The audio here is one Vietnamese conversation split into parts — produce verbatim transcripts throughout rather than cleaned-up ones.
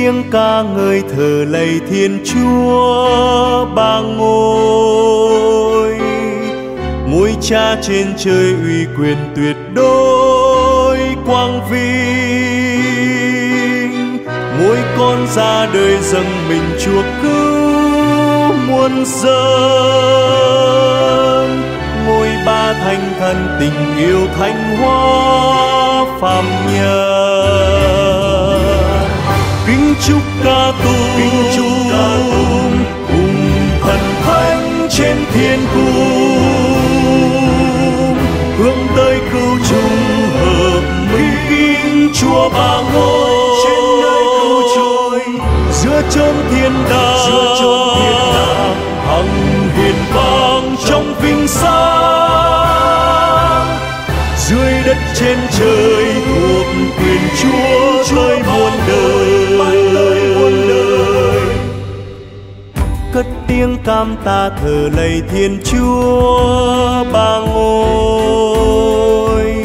tiếng ca ngợi thờ lạy Thiên Chúa Ba Ngôi. Ngôi Cha trên trời uy quyền tuyệt đối quang vinh, ngôi Con ra đời dâng mình chuộc cứu muôn dân. Ngôi Ba Thánh Thần tình yêu thánh hóa phàm nhân. Kính chúc ca tụng, kính chúc ca tụng cùng thần thánh trên thiên cung, hướng tới cứu chúng hợp minh. Kính Chúa Ba Ngôi trên nơi cứu chuộc, giữa chốn thiên đàng, giữa chốn thiên đàng hằng hiền vang trong vinh sáng. Dưới đất trên trời thuộc quyền Chúa chơi muôn đời. Cất tiếng cam ta thờ lạy Thiên Chúa Ba Ngôi.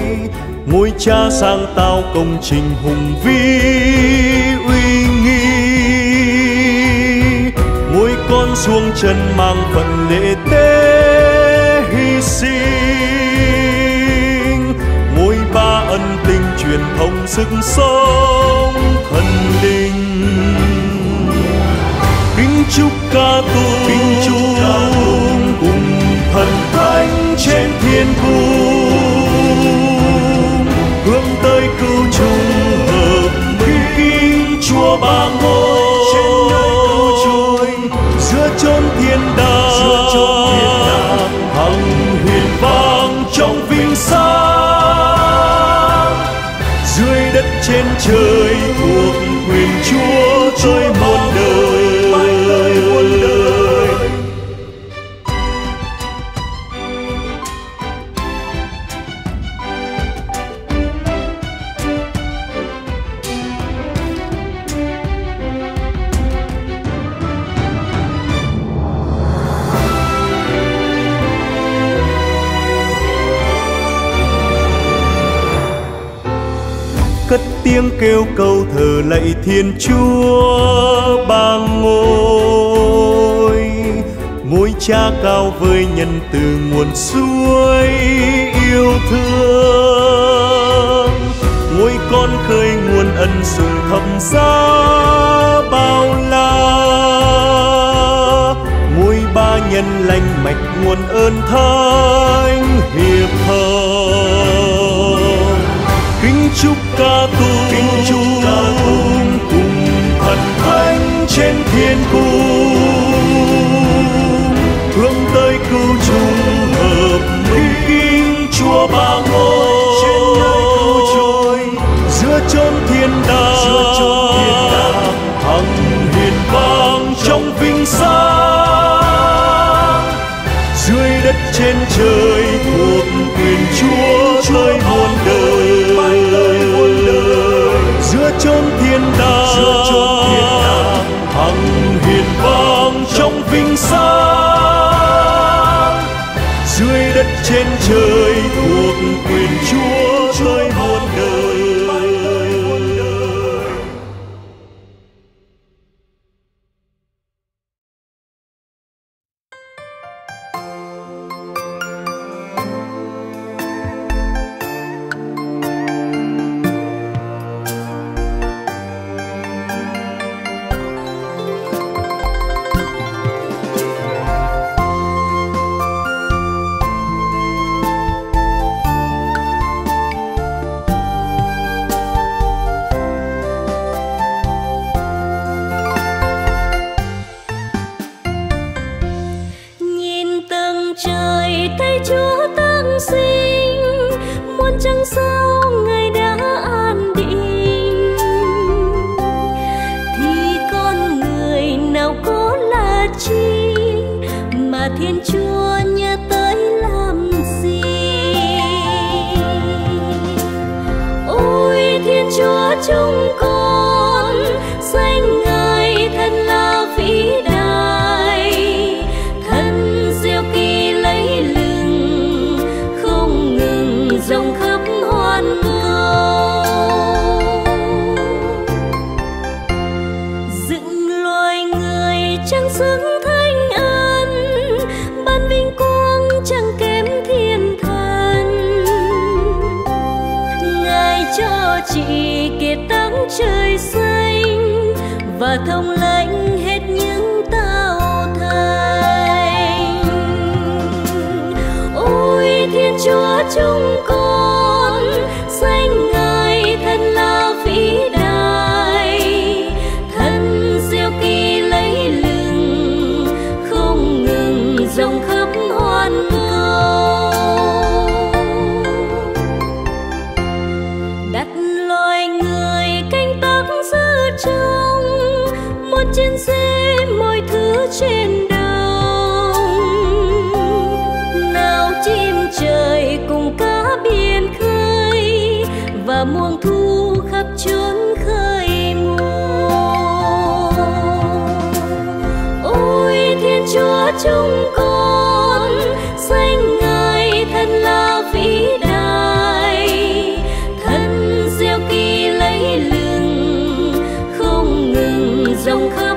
Ngôi Cha sáng tạo công trình hùng vĩ uy nghi, ngôi Con xuống trần mang phận lễ tế hy sinh, ngôi Ba ân tình truyền thông sức sống thần linh. Kính chúc ca tụng, kính chúc ca tụng cùng thần thánh trên thiên cung, hướng tới cứu chúng hợp minh. Kính Chúa Ba Ngôi trên nơi cứu chuộc, giữa chốn thiên đàng, giữa chốn thiên đàng hằng hiền vang trong vinh sáng. Dưới đất trên trời thuộc quyền Chúa trôi muôn đời. Cất tiếng kêu cầu thờ lạy Thiên Chúa Ba Ngôi. Ngôi Cha cao vời nhân từ nguồn suối yêu thương, ngôi Con khơi nguồn ân sủng thầm giá bao la, ngôi Ba nhân lành mạch nguồn ơn thánh hiệp thông. Kính chúc ca tụng, kính chúc ca tụng cùng thần thánh trên thiên cung, hướng tới cứu chúng hợp minh. Kính Chúa Ba Ngôi trên nơi cứu chuộc, giữa chốn thiên đàng, giữa chốn thiên đàng hằng hiền vang trong vinh sáng. Dưới đất trên trời thuộc quyền Chúa chơi muôn đời. Giữa chốn thiên đàng, giữa chốn thiên đàng hằng hiền vang trong vinh sáng. Dưới đất trên trời thuộc quyền Chúa trôi muôn đời. chẳng xứng thánh ân, ban vinh quang chẳng kém thiên thần. Ngài cho chị kiệt táng trời xanh và thông lãnh hết những tao thành. Ôi Thiên Chúa chúng con xanh Ngài thật là vĩ đại. Trên dê mọi thứ trên đồng, nào chim trời cùng cá biển khơi và muông thu khắp chốn khơi mùa. Ôi Thiên Chúa chúng con xanh Ngài thật là vĩ đại, thân diệu kỳ lấy lừng không ngừng dòng khơi.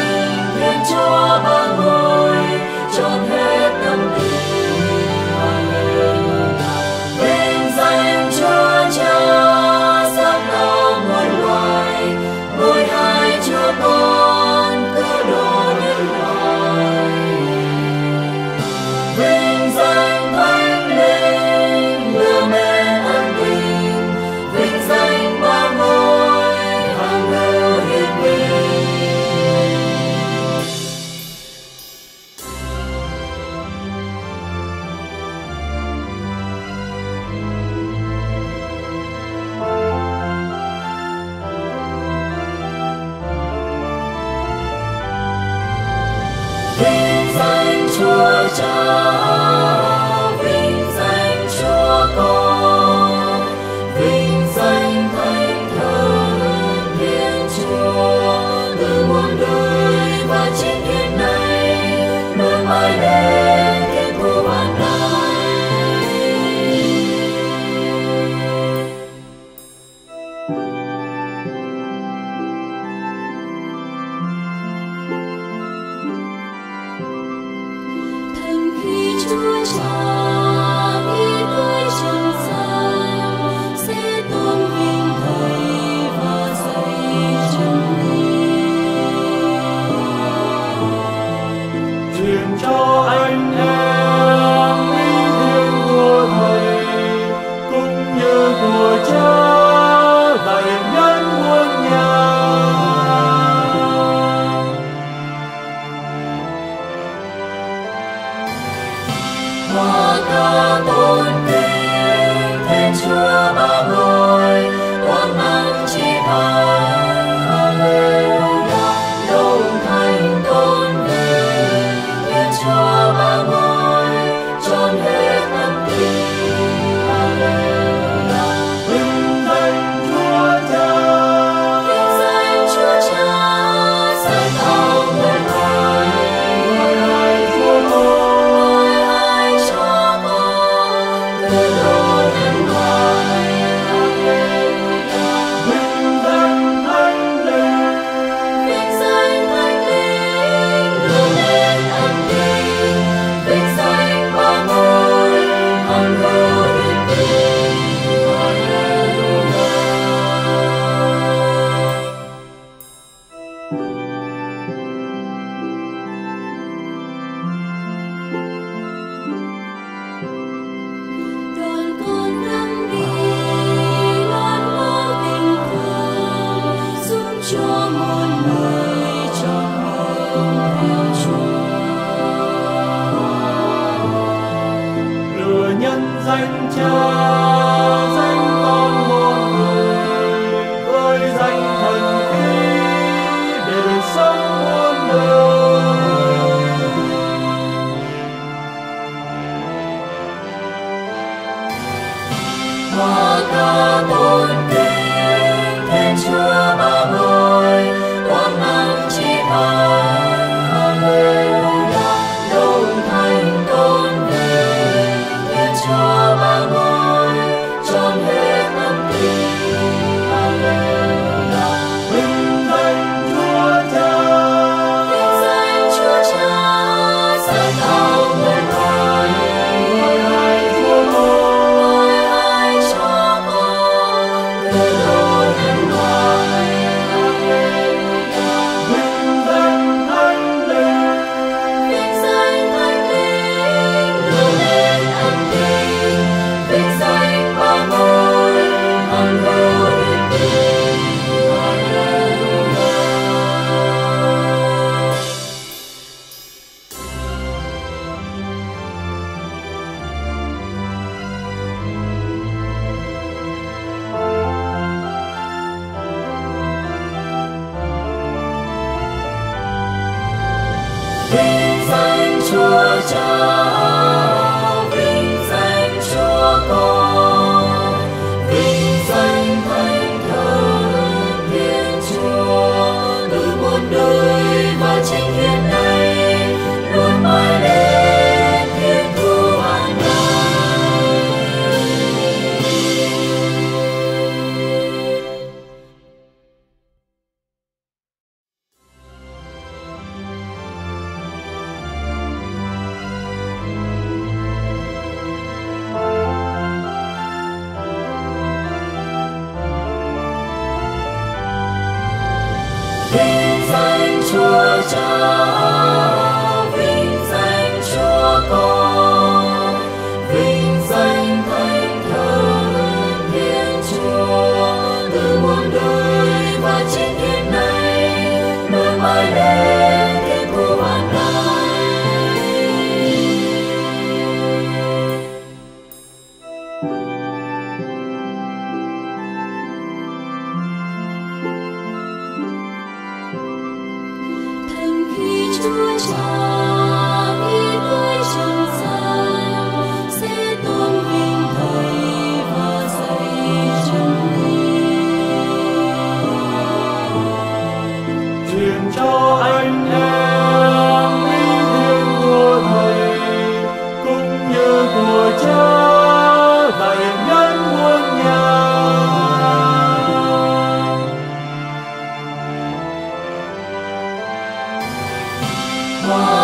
Chúa Ba Ngôi, trọn hết tâm tình. Hallelujah. Vinh danh Wow.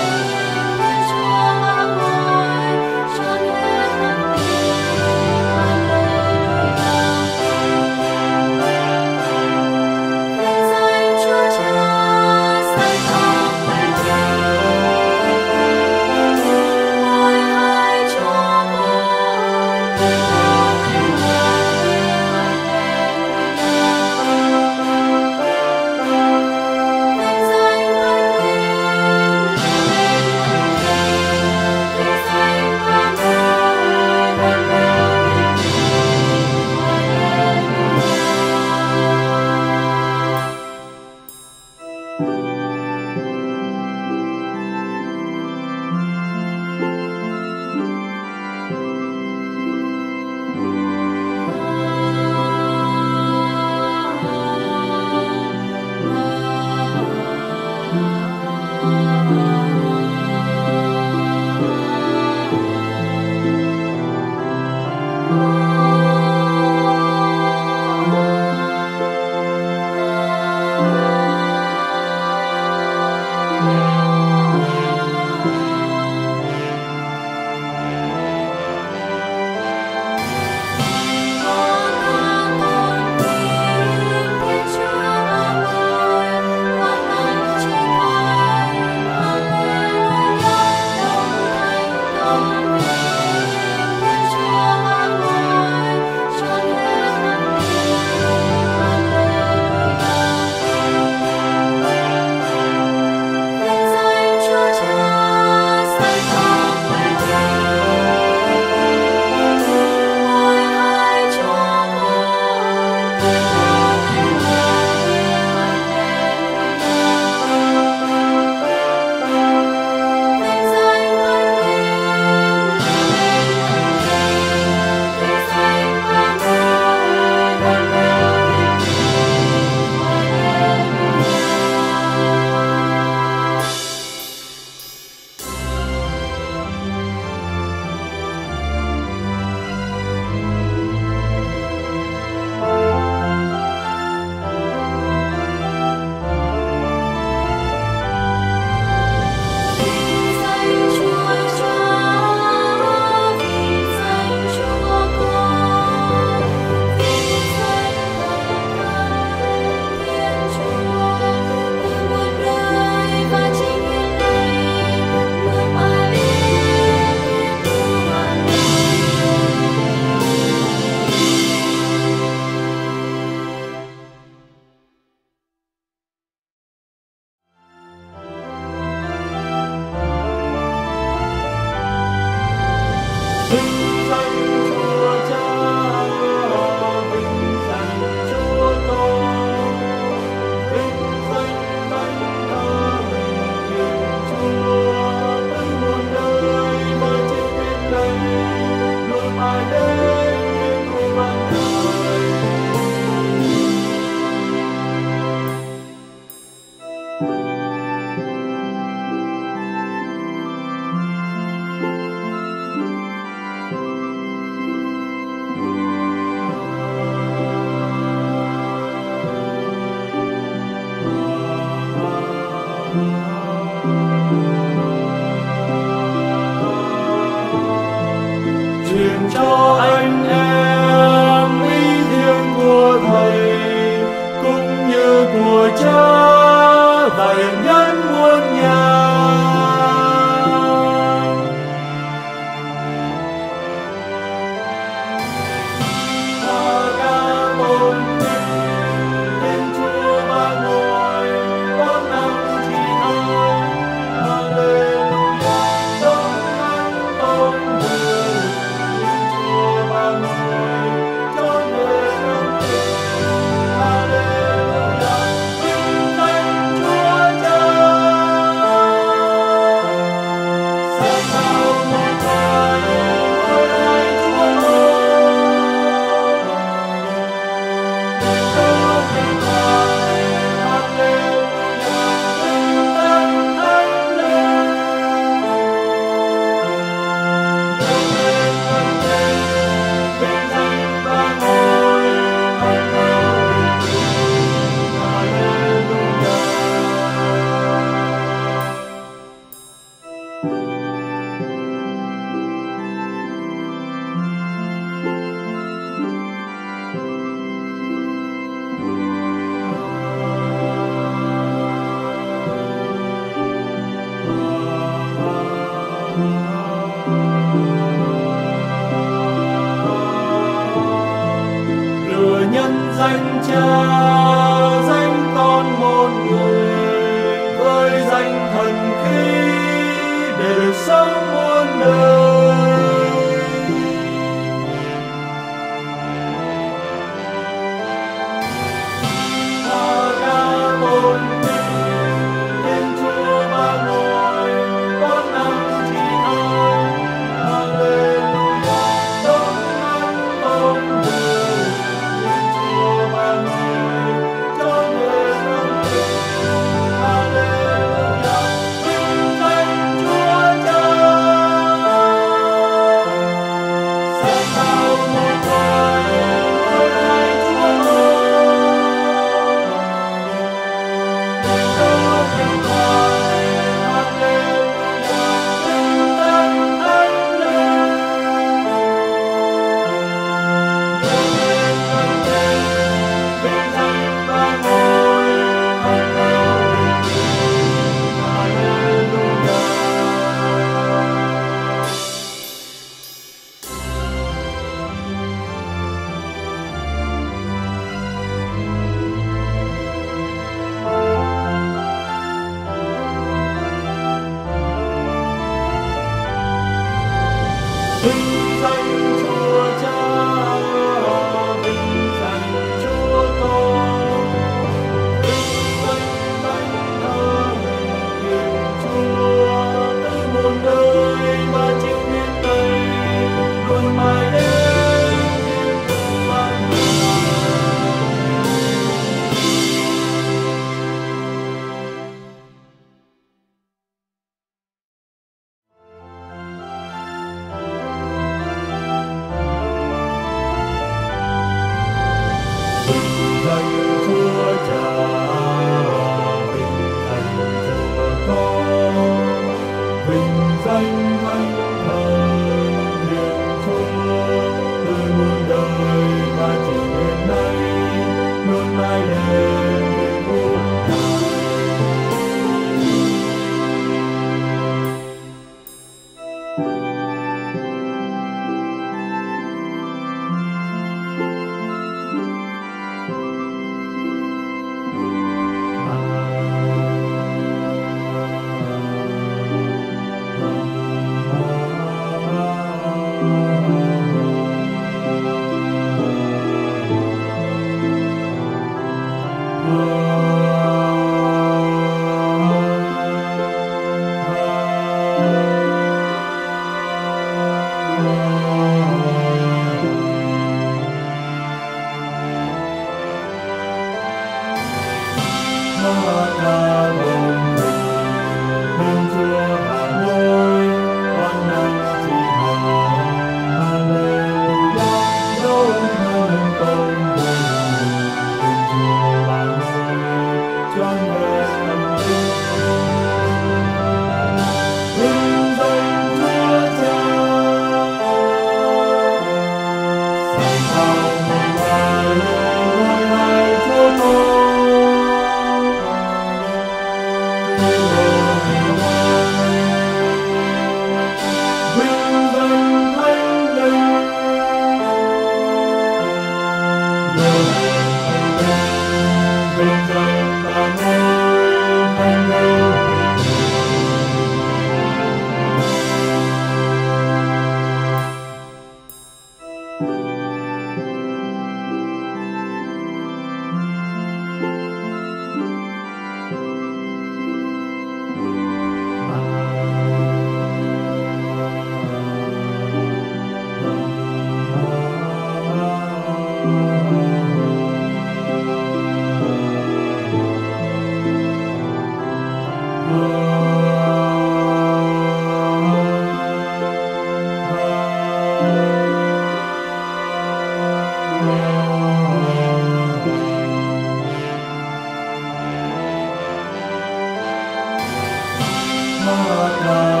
Oh,